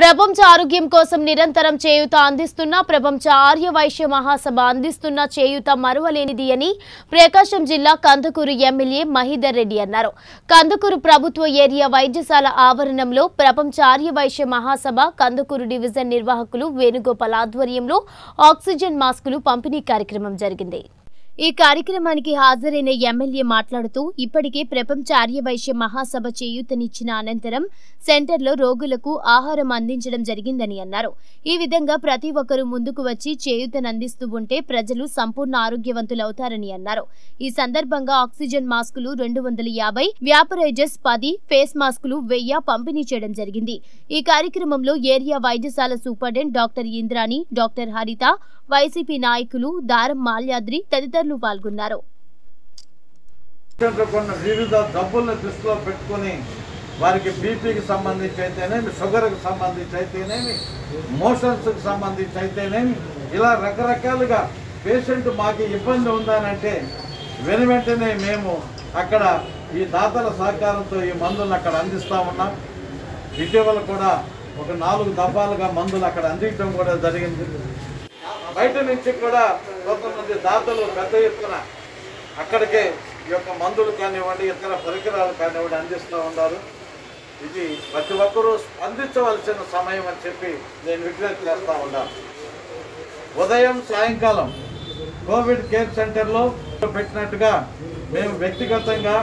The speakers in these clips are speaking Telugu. ప్రపంచ ఆరోగ్యం కోసం నిరంతరం చేయూత అందిస్తున్న ప్రపంచ ఆర్యవైశ్య మహాసభ అందిస్తున్న చేయూత మరువలేనిది అని ప్రకాశం జిల్లా కందుకూరు ఎమ్మెల్యే మహీధరరెడ్డి అన్నారు. కందుకూరు ప్రభుత్వ ఏరియా వైద్యశాల ఆవరణంలో ప్రపంచ ఆర్యవైశ్య మహాసభ కందుకూరు డివిజన్ నిర్వాహకులు వేణుగోపాల్ ఆధ్వర్యంలో ఆక్సిజన్ మాస్కులు పంపిణీ కార్యక్రమం జరిగింది. ఈ కార్యక్రమానికి హాజరైన ఎమ్మెల్యే మాట్లాడుతూ, ఇప్పటికే ప్రపంచ ఆర్యవైశ్య మహాసభ చేయూతనిచ్చిన అనంతరం సెంటర్లో రోగులకు ఆహారం అందించడం జరిగిందని అన్నారు. ఈ విధంగా ప్రతి ఒక్కరూ ముందుకు వచ్చి చేయూతనందిస్తూ ఉంటే ప్రజలు సంపూర్ణ ఆరోగ్యవంతులవుతారని అన్నారు. ఈ సందర్భంగా ఆక్సిజన్ మాస్కులు 250, వ్యాపరైజర్స్ 10, ఫేస్ మాస్కులు 1000 పంపిణీ చేయడం జరిగింది. ఈ కార్యక్రమంలో ఏరియా వైద్యశాల superintendent doctor Indrani, doctor Haritha, YCP నాయకులు దారం మాల్యాద్రి తదితరులు పాల్గొన్నారు. వివిధ డబ్బులను దృష్టిలో పెట్టుకుని వారికి బీపీకి సంబంధించి అయితేనేమి, షుగర్కి సంబంధించి అయితేనేమి, మోషన్స్కి సంబంధించి అయితేనేమి, ఇలా రకరకాలుగా పేషెంట్ మాకు ఇబ్బంది ఉందనంటే వెను వెంటనే మేము అక్కడ ఈ దాతల సహకారంతో ఈ మందులను అక్కడ అందిస్తూ ఉన్నాం. ఇటీవల కూడా ఒక 4 దఫాలుగా మందులు అక్కడ అందించడం కూడా జరిగింది. బయట నుంచి కూడా కొంతమంది దాతలు పెద్ద ఎత్తున అక్కడికే ఈ యొక్క మందులు కానివ్వండి, ఇతర పరికరాలు కానివ్వండి అందిస్తూ ఉన్నారు. ఇది ప్రతి ఒక్కరూ అందించవలసిన సమయం అని చెప్పి నేను విజ్ఞప్తి చేస్తూ ఉన్నాను. ఉదయం సాయంకాలం కోవిడ్ కేర్ సెంటర్లో పెట్టినట్టుగా మేము వ్యక్తిగతంగా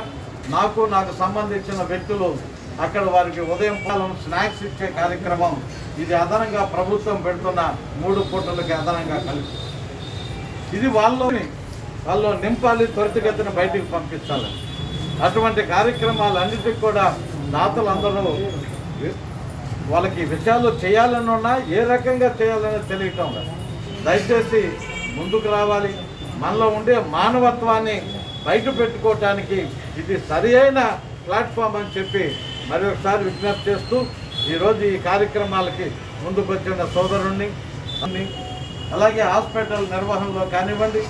నాకు సంబంధించిన వ్యక్తులు అక్కడ వారికి ఉదయం కాలం స్నాక్స్ ఇచ్చే కార్యక్రమం ఇది అదనంగా ప్రభుత్వం పెడుతున్న 3 కోట్లకి అదనంగా కలిపి ఇది వాళ్ళు నింపాలి, త్వరితగతిన బయటికి పంపించాలి. అటువంటి కార్యక్రమాలన్నిటికీ కూడా దాతలు అందరూ వాళ్ళకి విషయాలు చేయాలని ఉన్నా ఏ రకంగా చేయాలని తెలియటం లేదు. దయచేసి ముందుకు రావాలి. మనలో ఉండే మానవత్వాన్ని బయట పెట్టుకోవటానికి ఇది సరి అయిన ప్లాట్ఫామ్ అని చెప్పి మరొకసారి విజ్ఞప్తి చేస్తూ ఈరోజు ఈ కార్యక్రమాలకి ముందుకు వచ్చిన సోదరుణ్ణి, అలాగే హాస్పిటల్ నిర్వహణలో కానివ్వండి,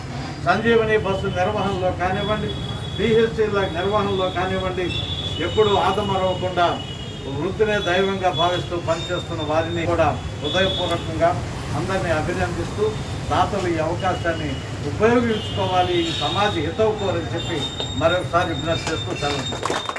సంజీవని బస్సు నిర్వహణలో కానివ్వండి, డిహెచ్సీల నిర్వహణలో కానివ్వండి, ఎప్పుడు ఆదమరవకుండా వృత్తినే దైవంగా భావిస్తూ పనిచేస్తున్న వారిని కూడా హృదయపూర్వకంగా అందరినీ అభినందిస్తూ దాతలు ఈ అవకాశాన్ని ఉపయోగించుకోవాలి, ఈ సమాజ హితవు కోరని చెప్పి మరొకసారి విజ్ఞప్తి చేస్తూ సెలవు.